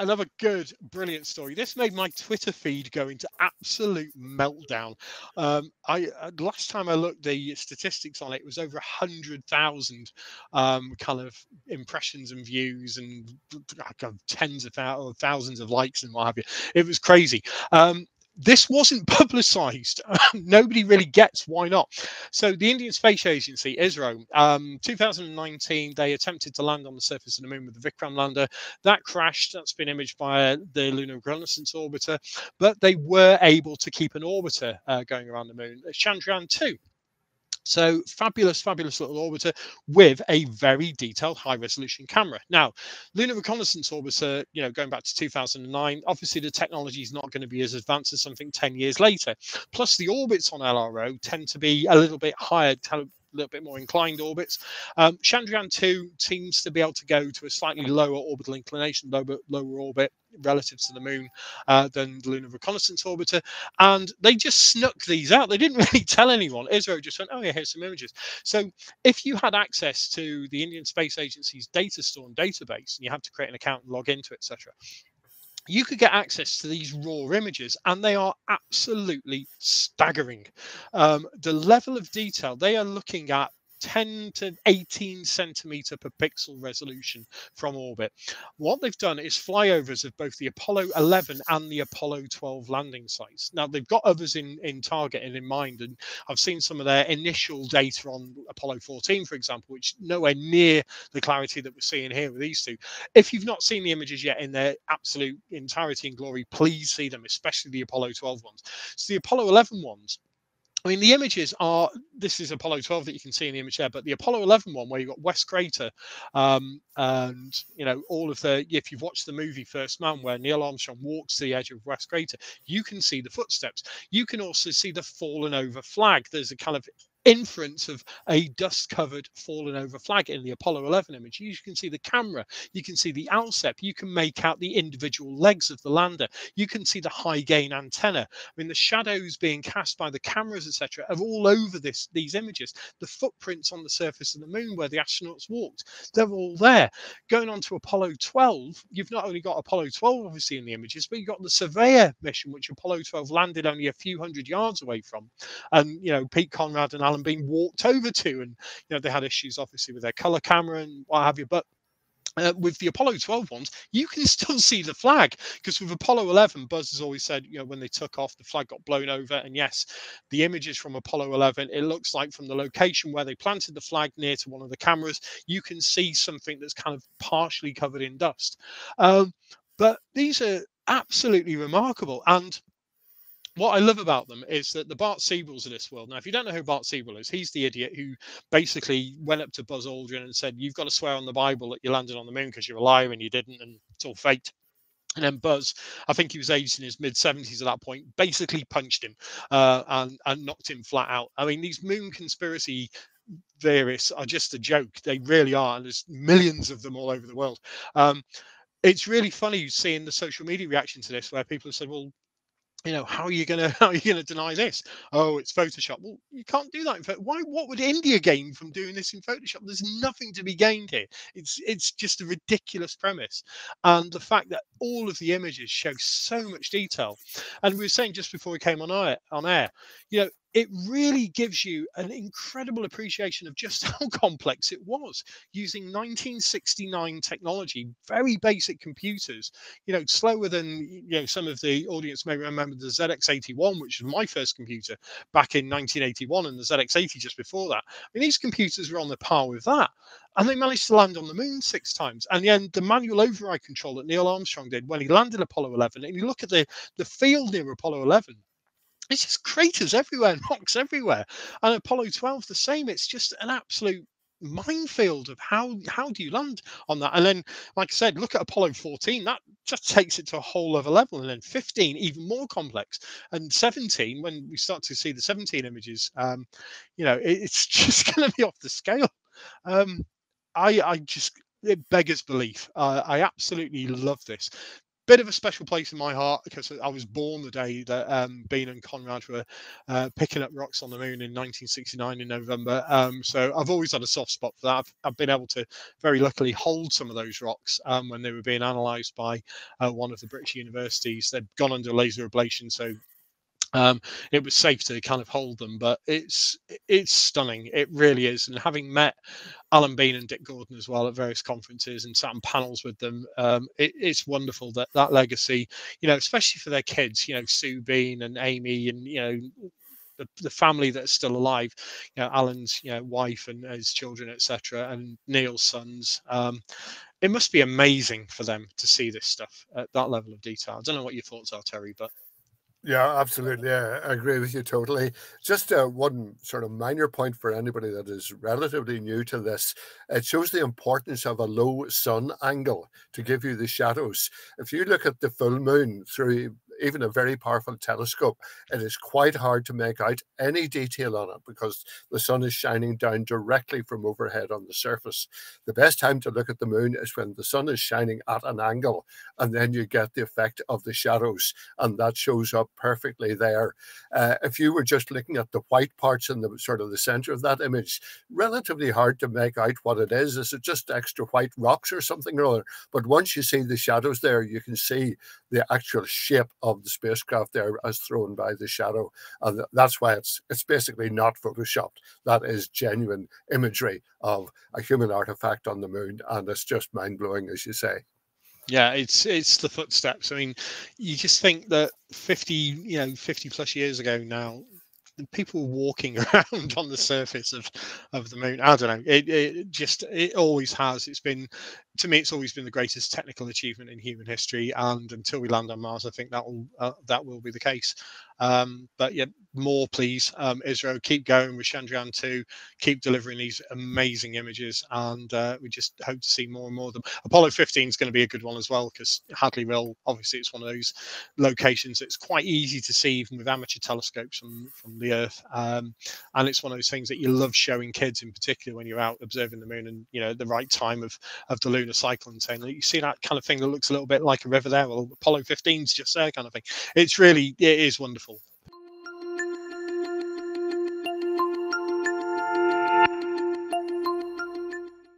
Another good, brilliant story. This made my Twitter feed go into absolute meltdown. Last time I looked, the statistics on it was over 100,000 kind of impressions and views, and tens of thousands of likes and what have you. It was crazy. This wasn't publicized. Nobody really gets why not. So the Indian Space Agency, ISRO, 2019, they attempted to land on the surface of the moon with the Vikram lander. That crashed. That's been imaged by the Lunar Reconnaissance Orbiter. But they were able to keep an orbiter going around the moon. Chandrayaan-2. So fabulous, fabulous little orbiter with a very detailed high-resolution camera. Now, Lunar Reconnaissance Orbiter, you know, going back to 2009, obviously the technology is not going to be as advanced as something 10 years later. Plus, the orbits on LRO tend to be a little bit higher, a little bit more inclined orbits. Chandrayaan-2 seems to be able to go to a slightly lower orbital inclination, lower orbit relative to the moon than the Lunar Reconnaissance Orbiter, and they just snuck these out. They didn't really tell anyone. ISRO just went, oh yeah, here's some images. So if you had access to the Indian Space Agency's data store and database, and you had to create an account and log into, etc., you could get access to these raw images, and they are absolutely staggering. The level of detail, they are looking at 10 to 18 centimeter per pixel resolution from orbit. What they've done is flyovers of both the Apollo 11 and the Apollo 12 landing sites. Now, they've got others in target and in mind, and I've seen some of their initial data on Apollo 14, for example, which nowhere near the clarity that we're seeing here with these two. If you've not seen the images yet in their absolute entirety and glory, please see them, especially the Apollo 12 ones. So the Apollo 11 ones, I mean, the images are, this is Apollo 12 that you can see in the image there, but the Apollo 11 one where you've got West Crater and, you know, all of the, if you've watched the movie First Man where Neil Armstrong walks to the edge of West Crater, you can see the footsteps. You can also see the fallen over flag. There's a kind of inference of a dust-covered fallen over flag in the Apollo 11 image. You can see the camera, you can see the ALSEP, you can make out the individual legs of the lander, you can see the high-gain antenna. I mean, the shadows being cast by the cameras, etc., are all over these images. The footprints on the surface of the moon where the astronauts walked, they're all there. Going on to Apollo 12, you've not only got Apollo 12, obviously, in the images, but you've got the Surveyor mission, which Apollo 12 landed only a few hundred yards away from. And, you know, Pete Conrad and Alan Bean walked over to, and you know they had issues obviously with their color camera and what have you, but with the Apollo 12 ones, you can still see the flag, because with Apollo 11, Buzz has always said, you know, when they took off, the flag got blown over. And yes, the images from Apollo 11, it looks like from the location where they planted the flag near to one of the cameras, you can see something that's kind of partially covered in dust. But these are absolutely remarkable. And what I love about them is that the Bart Siebels of this world. Now, if you don't know who Bart Siebel is, he's the idiot who basically went up to Buzz Aldrin and said, you've got to swear on the Bible that you landed on the moon because you're a liar and you didn't, and it's all fate. And then Buzz, I think he was aged in his mid-70s at that point, basically punched him and knocked him flat out. I mean, these moon conspiracy theorists are just a joke. They really are, and there's millions of them all over the world. It's really funny seeing the social media reaction to this, where people have said, well, you know, how are you gonna deny this? Oh, it's Photoshop. Well, you can't do that. In fact, why? What would India gain from doing this in Photoshop? There's nothing to be gained here. It's just a ridiculous premise, and the fact that all of the images show so much detail. And we were saying just before we came on air, you know, it really gives you an incredible appreciation of just how complex it was using 1969 technology, very basic computers, you know, slower than, you know, some of the audience may remember the ZX81, which was my first computer back in 1981, and the ZX80 just before that. I mean, these computers were on the par with that. And they managed to land on the moon 6 times. And then the manual override control that Neil Armstrong did when he landed Apollo 11, and you look at the field near Apollo 11, it's just craters everywhere and rocks everywhere. And Apollo 12, the same. It's just an absolute minefield of how do you land on that. And then, like I said, look at Apollo 14. That just takes it to a whole other level. And then 15, even more complex. And 17, when we start to see the 17 images, you know, it's just going to be off the scale. I just, it beggars belief. I absolutely love this. bit of a special place in my heart because I was born the day that Bean and Conrad were picking up rocks on the moon in 1969 in November. So I've always had a soft spot for that. I've been able to very luckily hold some of those rocks when they were being analysed by one of the British universities. They'd gone under laser ablation, so it was safe to kind of hold them, but it's stunning. It really is. And having met Alan Bean and Dick Gordon as well at various conferences and sat on panels with them, it's wonderful that that legacy, you know, especially for their kids, you know, Sue Bean and Amy and, you know, the family that's still alive, you know, Alan's, you know, wife and his children, etc., and Neil's sons. It must be amazing for them to see this stuff at that level of detail. I don't know what your thoughts are, Terry, but... Yeah, absolutely. Yeah, I agree with you totally. Just one sort of minor point for anybody that is relatively new to this. It shows the importance of a low sun angle to give you the shadows. If you look at the full moon through even a very powerful telescope, it is quite hard to make out any detail on it because the sun is shining down directly from overhead on the surface. The best time to look at the moon is when the sun is shining at an angle, and then you get the effect of the shadows, and that shows up perfectly there. If you were just looking at the white parts in the sort of the center of that image, relatively hard to make out what it is. Is it just extra white rocks or something or other? But once you see the shadows there, you can see the actual shape of the spacecraft there as thrown by the shadow, and that's why it's basically not photoshopped. That is genuine imagery of a human artifact on the moon, and it's just mind-blowing, as you say. Yeah, it's the footsteps. I mean, you just think that 50 plus years ago now, people walking around on the surface of the moon. I don't know, it always has. It's been, to me, it's always been the greatest technical achievement in human history, and until we land on Mars, I think that will be the case. But yeah, more please. ISRO, keep going with Chandrayaan-2, keep delivering these amazing images, and we just hope to see more and more of them. Apollo 15 is going to be a good one as well, because Hadley will, obviously, it's one of those locations that's quite easy to see even with amateur telescopes from the Earth, and it's one of those things that you love showing kids in particular when you're out observing the moon, and you know, at the right time of the lunar cycle, and saying, you see that kind of thing that looks a little bit like a river there, well, Apollo 15's just there, kind of thing. It is wonderful.